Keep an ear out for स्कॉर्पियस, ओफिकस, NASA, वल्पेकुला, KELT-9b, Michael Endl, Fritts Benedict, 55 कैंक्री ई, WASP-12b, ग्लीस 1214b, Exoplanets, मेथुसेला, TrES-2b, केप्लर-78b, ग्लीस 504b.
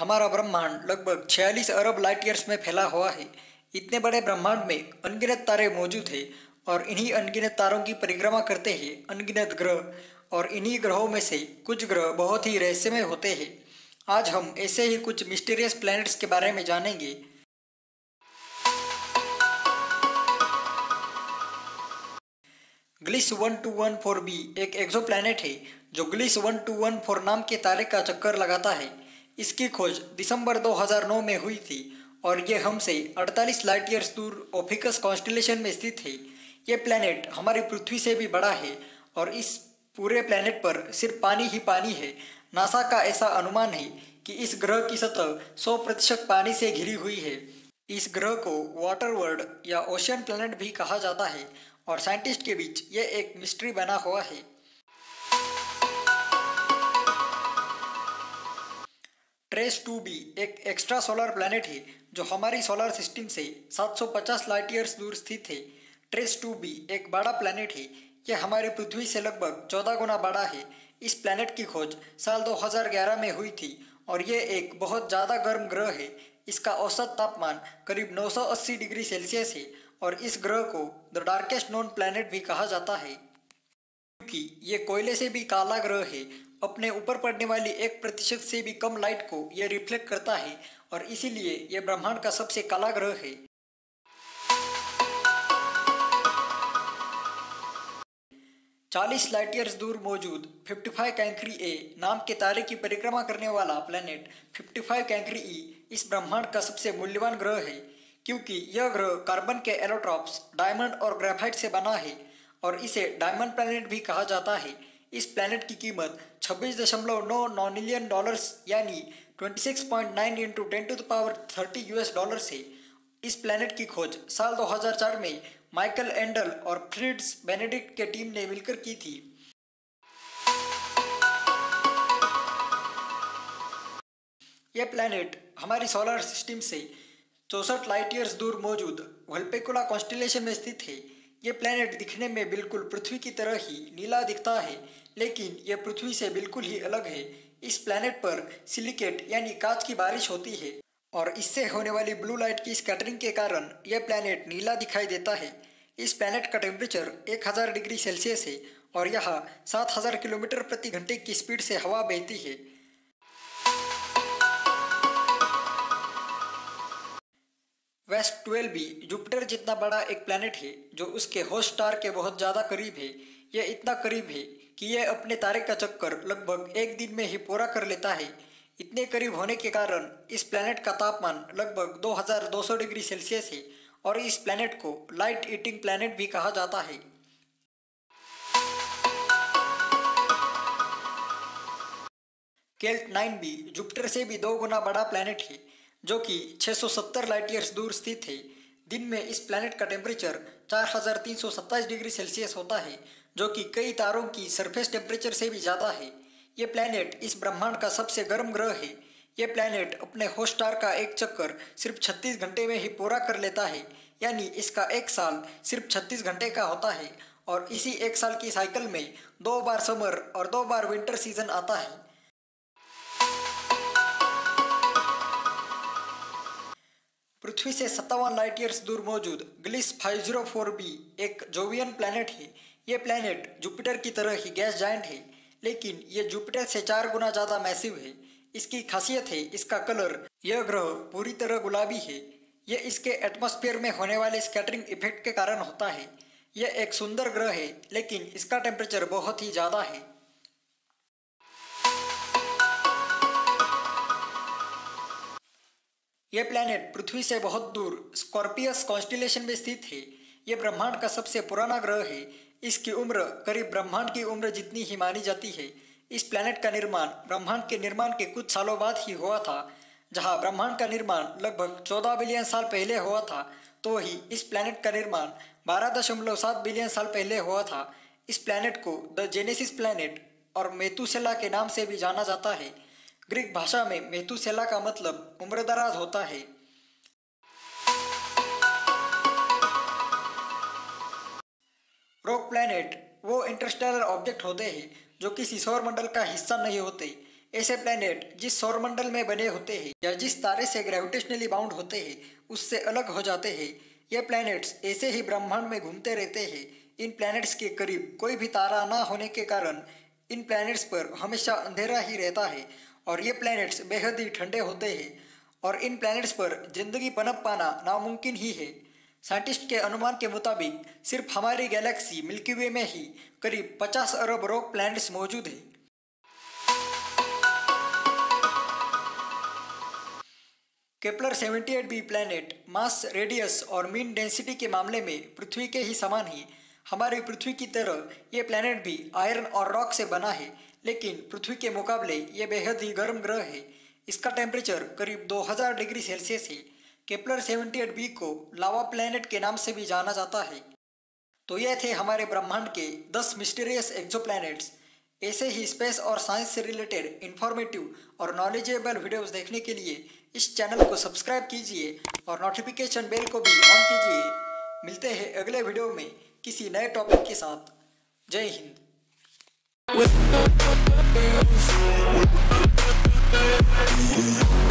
हमारा ब्रह्मांड लगभग 46 अरब लाइट ईयर्स में फैला हुआ है। इतने बड़े ब्रह्मांड में अनगिनत तारे मौजूद हैं और इन्हीं अनगिनत तारों की परिक्रमा करते हैं अनगिनत ग्रह, और इन्हीं ग्रहों में से कुछ ग्रह बहुत ही रहस्यमय होते हैं। आज हम ऐसे ही कुछ मिस्टीरियस प्लैनेट्स के बारे में जानेंगे। ग्लीस 1214b एक एक्सोप्लैनेट है जो ग्लीस 1214 नाम के तारे का चक्कर लगाता है। इसकी खोज दिसंबर 2009 में हुई थी और ये हमसे 48 लाइट ईयर्स दूर ओफिकस कॉन्स्टिलेशन में स्थित है। ये प्लैनेट हमारी पृथ्वी से भी बड़ा है और इस पूरे प्लैनेट पर सिर्फ पानी ही पानी है। नासा का ऐसा अनुमान है कि इस ग्रह की सतह 100% पानी से घिरी हुई है। इस ग्रह को वाटर वर्ल्ड या ओशियन प्लैनेट भी कहा जाता है और साइंटिस्ट के बीच ये एक मिस्ट्री बना हुआ है। TrES-2b एक एक्स्ट्रा सोलर प्लैनेट है जो हमारी सोलर सिस्टम से 750 लाइट ईयर्स दूर स्थित है। TrES-2b एक बड़ा प्लैनेट है। यह हमारी पृथ्वी से लगभग 14 गुना बड़ा है। इस प्लैनेट की खोज साल 2011 में हुई थी और यह एक बहुत ज़्यादा गर्म ग्रह है। इसका औसत तापमान करीब 980 डिग्री सेल्सियस है और इस ग्रह को द डार्केस्ट नोन प्लैनेट भी कहा जाता है क्योंकि ये कोयले से भी काला ग्रह है। अपने ऊपर पड़ने वाली 1% से भी कम लाइट को यह रिफ्लेक्ट करता है और इसीलिए यह ब्रह्मांड का सबसे काला ग्रह है। चालीस लाइट ईयर्स दूर मौजूद 55 कैंक्री ए नाम के तारे की परिक्रमा करने वाला प्लैनेट 55 कैंक्री ई इस ब्रह्मांड का सबसे मूल्यवान ग्रह है क्योंकि यह ग्रह कार्बन के एलोट्रॉप्स डायमंड और ग्रेफाइट से बना है और इसे डायमंड प्लैनेट भी कहा जाता है। इस प्लैनेट की कीमत 26.9 डॉलर्स यानी 26.9 × 10⁻30 US डॉलर्स है। इस प्लैनेट की खोज साल 2004 में माइकल एंडल और फ्रिट्स बेनेडिक्ट के टीम ने मिलकर की थी। यह प्लैनेट हमारी सोलर सिस्टम से 64 लाइट ईयर्स दूर मौजूद वल्पेकुला कॉन्स्टिलेशन में स्थित है। ये प्लैनेट दिखने में बिल्कुल पृथ्वी की तरह ही नीला दिखता है लेकिन यह पृथ्वी से बिल्कुल ही अलग है। इस प्लैनेट पर सिलिकेट यानी कांच की बारिश होती है और इससे होने वाली ब्लू लाइट की स्कैटरिंग के कारण यह प्लैनेट नीला दिखाई देता है। इस प्लैनेट का टेम्परेचर 1000 डिग्री सेल्सियस है और यहाँ 7000 किलोमीटर प्रति घंटे की स्पीड से हवा बहती है। WASP-12b जुपिटर जितना बड़ा एक प्लैनेट है जो उसके होस्ट स्टार के बहुत ज़्यादा करीब है। यह इतना करीब है कि यह अपने तारे का चक्कर लगभग एक दिन में ही पूरा कर लेता है। इतने करीब होने के कारण इस प्लैनेट का तापमान लगभग 2200 डिग्री सेल्सियस है और इस प्लैनेट को लाइट ईटिंग प्लैनेट भी कहा जाता है। KELT-9b जुपिटर से भी 2 गुना बड़ा प्लैनेट है जो कि 670 लाइट ईयर्स दूर स्थित है। दिन में इस प्लैनेट का टेम्परेचर 4327 डिग्री सेल्सियस होता है जो कि कई तारों की सरफेस टेम्परेचर से भी ज़्यादा है। ये प्लैनेट इस ब्रह्मांड का सबसे गर्म ग्रह है। ये प्लैनेट अपने होस्ट स्टार का एक चक्कर सिर्फ 36 घंटे में ही पूरा कर लेता है यानी इसका एक साल सिर्फ 36 घंटे का होता है और इसी एक साल की साइकिल में 2 बार समर और 2 बार विंटर सीजन आता है। पृथ्वी से 57 लाइट ईयर्स दूर मौजूद ग्लीस 504b एक जोवियन प्लैनेट है। यह प्लैनेट जुपिटर की तरह ही गैस जायंट है लेकिन यह जुपिटर से 4 गुना ज़्यादा मैसिव है। इसकी खासियत है इसका कलर। यह ग्रह पूरी तरह गुलाबी है। यह इसके एटमॉस्फेयर में होने वाले स्कैटरिंग इफेक्ट के कारण होता है। यह एक सुंदर ग्रह है लेकिन इसका टेम्परेचर बहुत ही ज़्यादा है। यह प्लैनेट पृथ्वी से बहुत दूर स्कॉर्पियस कॉन्स्टिलेशन में स्थित है। यह ब्रह्मांड का सबसे पुराना ग्रह है। इसकी उम्र करीब ब्रह्मांड की उम्र जितनी ही मानी जाती है। इस प्लैनेट का निर्माण ब्रह्मांड के निर्माण के कुछ सालों बाद ही हुआ था। जहां ब्रह्मांड का निर्माण लगभग 14 बिलियन साल पहले हुआ था तो ही इस प्लैनेट का निर्माण 12.7 बिलियन साल पहले हुआ था। इस प्लैनेट को द जेनेसिस प्लैनेट और मेथुसेला के नाम से भी जाना जाता है। ग्रीक भाषा में मेथुसेला का मतलब उम्रदराज होता है। रॉक प्लैनेट वो इंटरस्टेलर ऑब्जेक्ट होते हैं जो किसी सौरमंडल का हिस्सा नहीं होते। ऐसे प्लैनेट जिस सौरमंडल में बने होते हैं या जिस तारे से ग्रेविटेशनली बाउंड होते हैं उससे अलग हो जाते हैं। ये प्लैनेट्स ऐसे ही ब्रह्मांड में घूमते रहते हैं। इन प्लैनेट्स के करीब कोई भी तारा ना होने के कारण इन प्लैनेट्स पर हमेशा अंधेरा ही रहता है और ये प्लैनेट्स बेहद ही ठंडे होते हैं और इन प्लैनेट्स पर जिंदगी पनप पाना नामुमकिन ही है। साइंटिस्ट के अनुमान के मुताबिक सिर्फ हमारी गैलेक्सी मिल्की वे में ही करीब 50 अरब रॉक प्लैनेट्स मौजूद हैं। केप्लर-78b प्लैनेट मास, रेडियस और मीन डेंसिटी के मामले में पृथ्वी के ही समान है। हमारी पृथ्वी की तरह ये प्लैनेट भी आयरन और रॉक से बना है, लेकिन पृथ्वी के मुकाबले ये बेहद ही गर्म ग्रह है। इसका टेम्परेचर करीब 2000 डिग्री सेल्सियस है। केप्लर-78b को लावा प्लैनेट के नाम से भी जाना जाता है। तो ये थे हमारे ब्रह्मांड के 10 मिस्टीरियस एक्सोप्लैनेट्स। ऐसे ही स्पेस और साइंस से रिलेटेड इंफॉर्मेटिव और नॉलेजेबल वीडियोस देखने के लिए इस चैनल को सब्सक्राइब कीजिए और नोटिफिकेशन बेल को भी ऑन कीजिए। मिलते हैं अगले वीडियो में किसी नए टॉपिक के साथ। जय हिंद।